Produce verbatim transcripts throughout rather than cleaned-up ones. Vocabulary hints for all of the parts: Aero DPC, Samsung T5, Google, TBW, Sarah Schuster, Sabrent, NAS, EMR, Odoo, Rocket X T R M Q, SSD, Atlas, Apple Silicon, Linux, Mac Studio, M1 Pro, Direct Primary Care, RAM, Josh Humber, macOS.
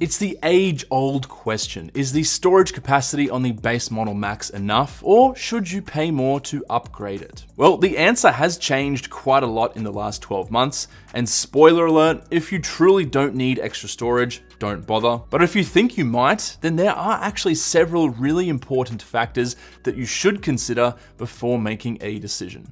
It's the age-old question, is the storage capacity on the base model Macs enough, or should you pay more to upgrade it? Well, the answer has changed quite a lot in the last twelve months, and spoiler alert, if you truly don't need extra storage, don't bother. But if you think you might, then there are actually several really important factors that you should consider before making a decision.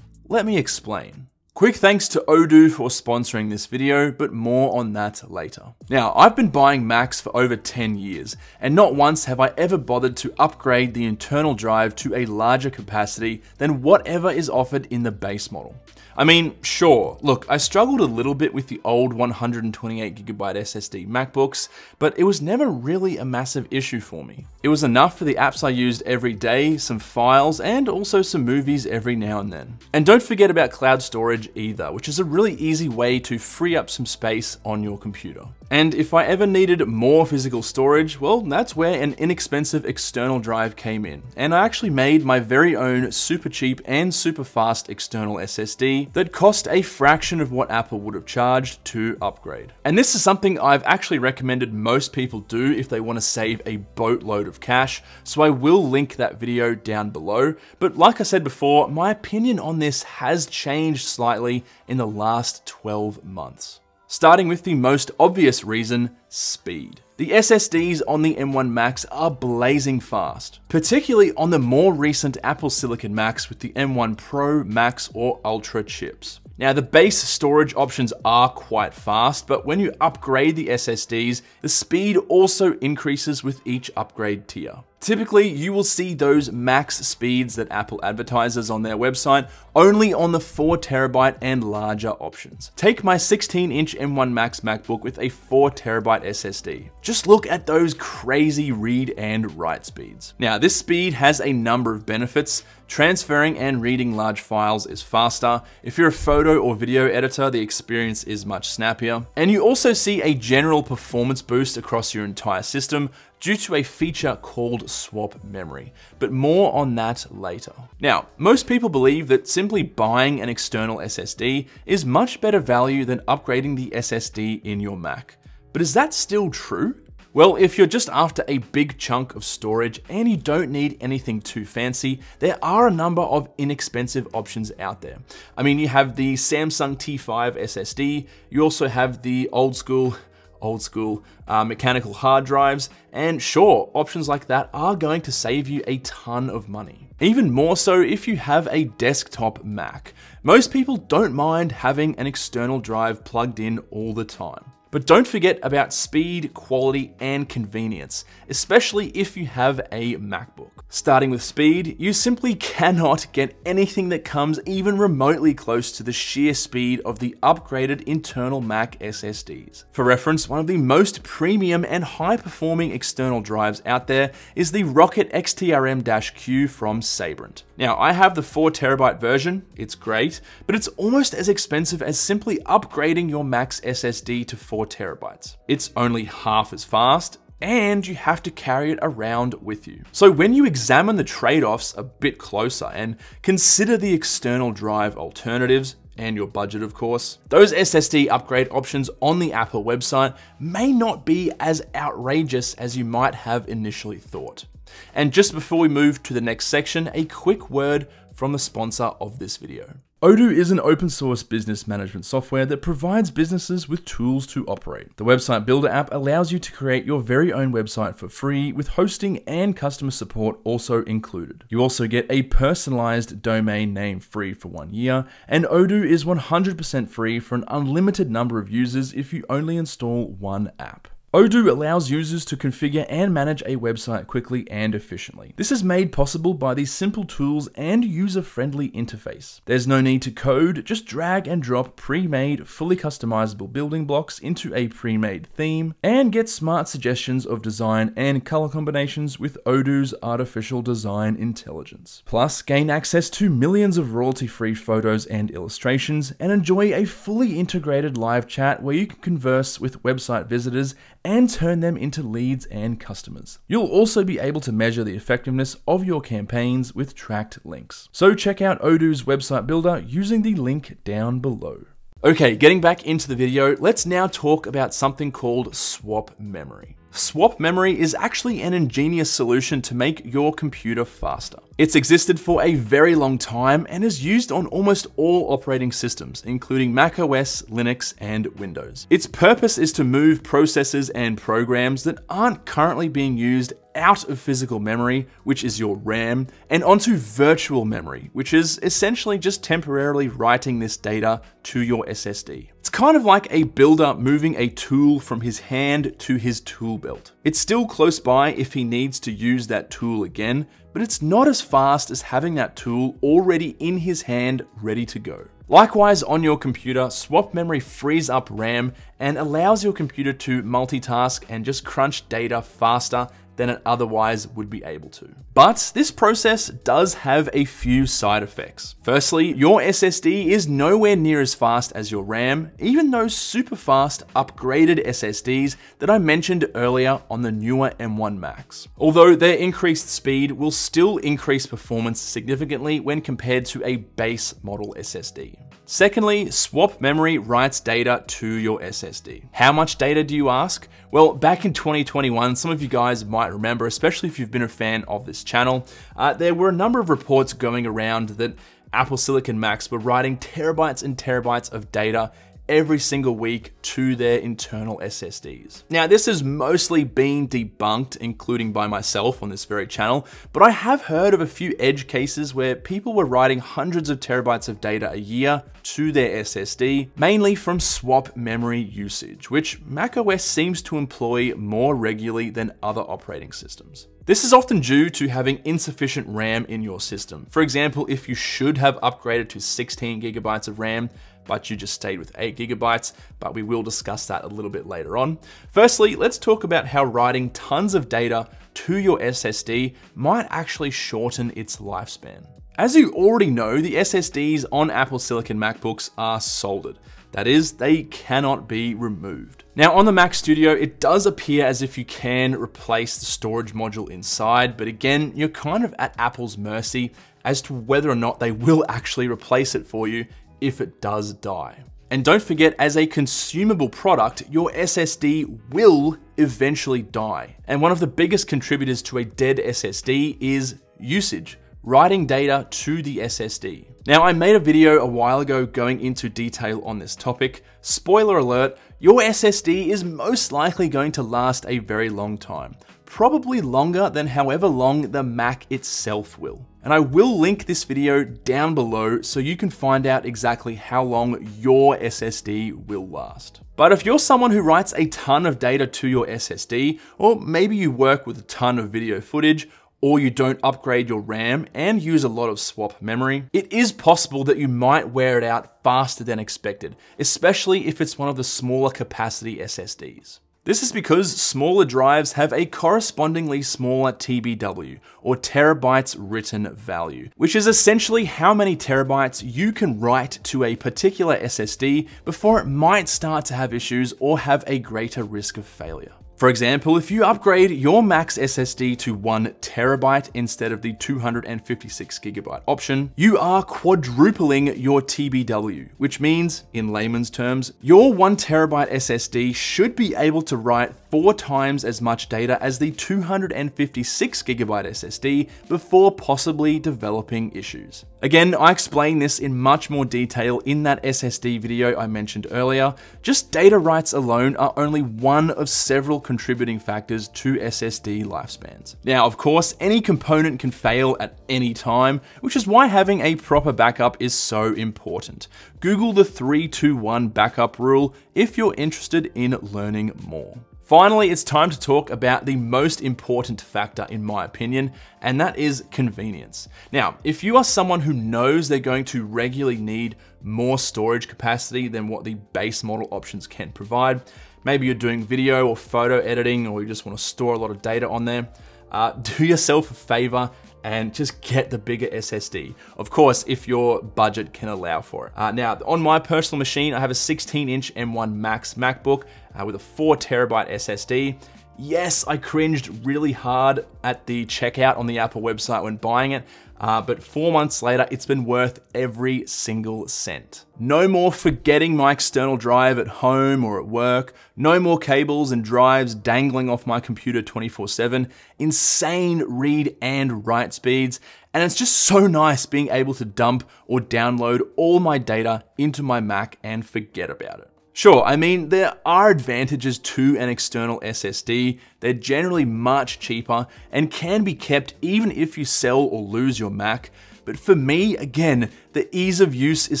Let me explain. Quick thanks to Odoo for sponsoring this video, but more on that later. Now, I've been buying Macs for over ten years, and not once have I ever bothered to upgrade the internal drive to a larger capacity than whatever is offered in the base model. I mean, sure, look, I struggled a little bit with the old one hundred twenty-eight gigabyte S S D MacBooks, but it was never really a massive issue for me. It was enough for the apps I used every day, some files, and also some movies every now and then. And don't forget about cloud storage either, which is a really easy way to free up some space on your computer. And if I ever needed more physical storage, well, that's where an inexpensive external drive came in. And I actually made my very own super cheap and super fast external S S D that cost a fraction of what Apple would have charged to upgrade. And this is something I've actually recommended most people do if they want to save a boatload of cash, so I will link that video down below. But like I said before, my opinion on this has changed slightly in the last twelve months. Starting with the most obvious reason, speed. The S S Ds on the M one Macs are blazing fast, particularly on the more recent Apple Silicon Macs with the M one Pro, Max, or Ultra chips. Now, the base storage options are quite fast, but when you upgrade the S S Ds, the speed also increases with each upgrade tier. Typically, you will see those max speeds that Apple advertises on their website only on the four terabyte and larger options. Take my sixteen inch M one Max MacBook with a four terabyte S S D. Just look at those crazy read and write speeds. Now, this speed has a number of benefits. Transferring and reading large files is faster. If you're a photo or video editor, the experience is much snappier. And you also see a general performance boost across your entire system due to a feature called swap memory, but more on that later. Now, most people believe that simply buying an external S S D is much better value than upgrading the S S D in your Mac. But is that still true? Well, if you're just after a big chunk of storage and you don't need anything too fancy, there are a number of inexpensive options out there. I mean, you have the Samsung T five S S D, you also have the old school, old school uh, mechanical hard drives, and sure, options like that are going to save you a ton of money. Even more so if you have a desktop Mac. Most people don't mind having an external drive plugged in all the time. But don't forget about speed, quality, and convenience, especially if you have a MacBook. Starting with speed, you simply cannot get anything that comes even remotely close to the sheer speed of the upgraded internal Mac S S Ds. For reference, one of the most premium and high-performing external drives out there is the Rocket X T R M Q from Sabrent. Now, I have the four terabyte version, it's great, but it's almost as expensive as simply upgrading your Mac's S S D to four terabytes. It's only half as fast, and you have to carry it around with you. So when you examine the trade-offs a bit closer and consider the external drive alternatives, and your budget, of course, those S S D upgrade options on the Apple website may not be as outrageous as you might have initially thought. And just before we move to the next section, a quick word from the sponsor of this video. Odoo is an open source business management software that provides businesses with tools to operate. The Website Builder app allows you to create your very own website for free, with hosting and customer support also included. You also get a personalized domain name free for one year, and Odoo is one hundred percent free for an unlimited number of users if you only install one app. Odoo allows users to configure and manage a website quickly and efficiently. This is made possible by the simple tools and user-friendly interface. There's no need to code, just drag and drop pre-made, fully customizable building blocks into a pre-made theme, and get smart suggestions of design and color combinations with Odoo's artificial design intelligence. Plus, gain access to millions of royalty-free photos and illustrations, and enjoy a fully integrated live chat where you can converse with website visitors and turn them into leads and customers. You'll also be able to measure the effectiveness of your campaigns with tracked links. So check out Odoo's Website Builder using the link down below. Okay, getting back into the video, let's now talk about something called swap memory. Swap memory is actually an ingenious solution to make your computer faster. It's existed for a very long time and is used on almost all operating systems, including macOS, Linux, and Windows. Its purpose is to move processes and programs that aren't currently being used out of physical memory, which is your RAM, and onto virtual memory, which is essentially just temporarily writing this data to your S S D. It's kind of like a builder moving a tool from his hand to his tool belt. It's still close by if he needs to use that tool again, but it's not as fast as having that tool already in his hand ready to go. Likewise, on your computer, swap memory frees up RAM and allows your computer to multitask and just crunch data faster than it otherwise would be able to. But this process does have a few side effects. Firstly, your S S D is nowhere near as fast as your RAM, even those super fast upgraded S S Ds that I mentioned earlier on the newer M one Max. Although their increased speed will still increase performance significantly when compared to a base model S S D. Secondly, swap memory writes data to your S S D. How much data do you ask? Well, back in twenty twenty-one, some of you guys might remember, especially if you've been a fan of this channel, uh, there were a number of reports going around that Apple Silicon Macs were writing terabytes and terabytes of data every single week to their internal S S Ds. Now, this has mostly been debunked, including by myself on this very channel, but I have heard of a few edge cases where people were writing hundreds of terabytes of data a year to their S S D, mainly from swap memory usage, which macOS seems to employ more regularly than other operating systems. This is often due to having insufficient RAM in your system. For example, if you should have upgraded to sixteen gigabytes of RAM, but you just stayed with eight gigabytes, but we will discuss that a little bit later on. Firstly, let's talk about how writing tons of data to your S S D might actually shorten its lifespan. As you already know, the S S Ds on Apple Silicon MacBooks are soldered. That is, they cannot be removed. Now on the Mac Studio, it does appear as if you can replace the storage module inside, but again, you're kind of at Apple's mercy as to whether or not they will actually replace it for you if it does die. And don't forget, as a consumable product, your S S D will eventually die. And one of the biggest contributors to a dead S S D is usage, writing data to the S S D. Now, I made a video a while ago going into detail on this topic. Spoiler alert, your S S D is most likely going to last a very long time, probably longer than however long the Mac itself will. And I will link this video down below so you can find out exactly how long your S S D will last. But if you're someone who writes a ton of data to your S S D, or maybe you work with a ton of video footage, or you don't upgrade your RAM and use a lot of swap memory, it is possible that you might wear it out faster than expected, especially if it's one of the smaller capacity S S Ds. This is because smaller drives have a correspondingly smaller T B W, or terabytes written value, which is essentially how many terabytes you can write to a particular S S D before it might start to have issues or have a greater risk of failure. For example, if you upgrade your Mac's S S D to one terabyte instead of the two hundred fifty-six gigabyte option, you are quadrupling your T B W, which means, in layman's terms, your one terabyte S S D should be able to write four times as much data as the two hundred fifty-six gigabyte S S D before possibly developing issues. Again, I explain this in much more detail in that S S D video I mentioned earlier. Just data writes alone are only one of several contributing factors to S S D lifespans. Now, of course, any component can fail at any time, which is why having a proper backup is so important. Google the three two one backup rule if you're interested in learning more. Finally, it's time to talk about the most important factor in my opinion, and that is convenience. Now, if you are someone who knows they're going to regularly need more storage capacity than what the base model options can provide, maybe you're doing video or photo editing, or you just want to store a lot of data on there, uh, do yourself a favor and just get the bigger S S D. Of course, if your budget can allow for it. Uh, now, on my personal machine, I have a sixteen inch M one Max MacBook uh, with a four terabyte S S D. Yes, I cringed really hard at the checkout on the Apple website when buying it, uh, but four months later, it's been worth every single cent. No more forgetting my external drive at home or at work. No more cables and drives dangling off my computer twenty-four seven. Insane read and write speeds. And it's just so nice being able to dump or download all my data into my Mac and forget about it. Sure, I mean, there are advantages to an external S S D. They're generally much cheaper and can be kept even if you sell or lose your Mac. But for me, again, the ease of use is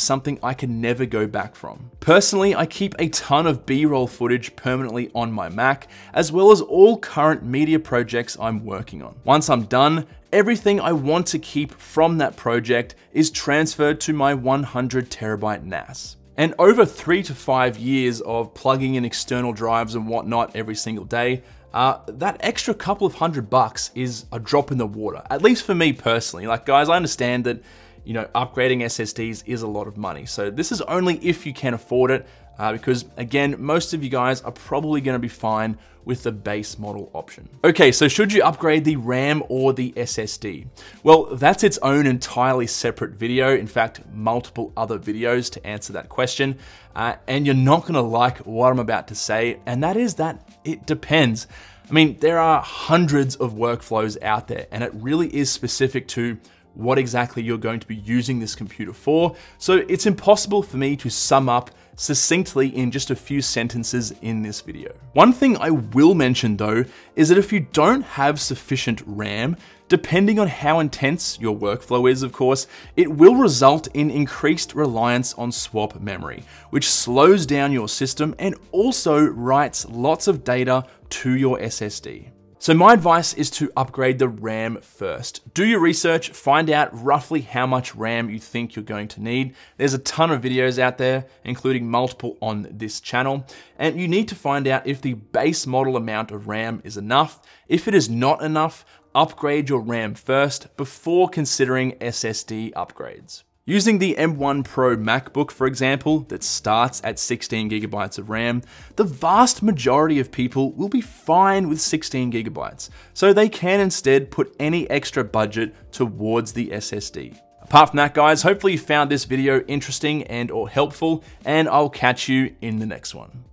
something I can never go back from. Personally, I keep a ton of B-roll footage permanently on my Mac, as well as all current media projects I'm working on. Once I'm done, everything I want to keep from that project is transferred to my one hundred terabyte N A S. And over three to five years of plugging in external drives and whatnot every single day, uh, that extra couple of hundred bucks is a drop in the water, at least for me personally. Like guys, I understand that, you know, upgrading S S Ds is a lot of money. So this is only if you can afford it, uh, because again, most of you guys are probably gonna be fine with the base model option. Okay, so should you upgrade the RAM or the S S D? Well, that's its own entirely separate video. In fact, multiple other videos to answer that question. Uh, and you're not gonna like what I'm about to say, and that is that it depends. I mean, there are hundreds of workflows out there, and it really is specific to what exactly you're going to be using this computer for. So it's impossible for me to sum up succinctly in just a few sentences in this video. One thing I will mention though, is that if you don't have sufficient RAM, depending on how intense your workflow is, of course, it will result in increased reliance on swap memory, which slows down your system and also writes lots of data to your S S D. So my advice is to upgrade the RAM first. Do your research, find out roughly how much RAM you think you're going to need. There's a ton of videos out there, including multiple on this channel. And you need to find out if the base model amount of RAM is enough. If it is not enough, upgrade your RAM first before considering S S D upgrades. Using the M one Pro MacBook, for example, that starts at sixteen gigabytes of RAM, the vast majority of people will be fine with sixteen gigabytes, so they can instead put any extra budget towards the S S D. Apart from that, guys, hopefully you found this video interesting and or helpful, and I'll catch you in the next one.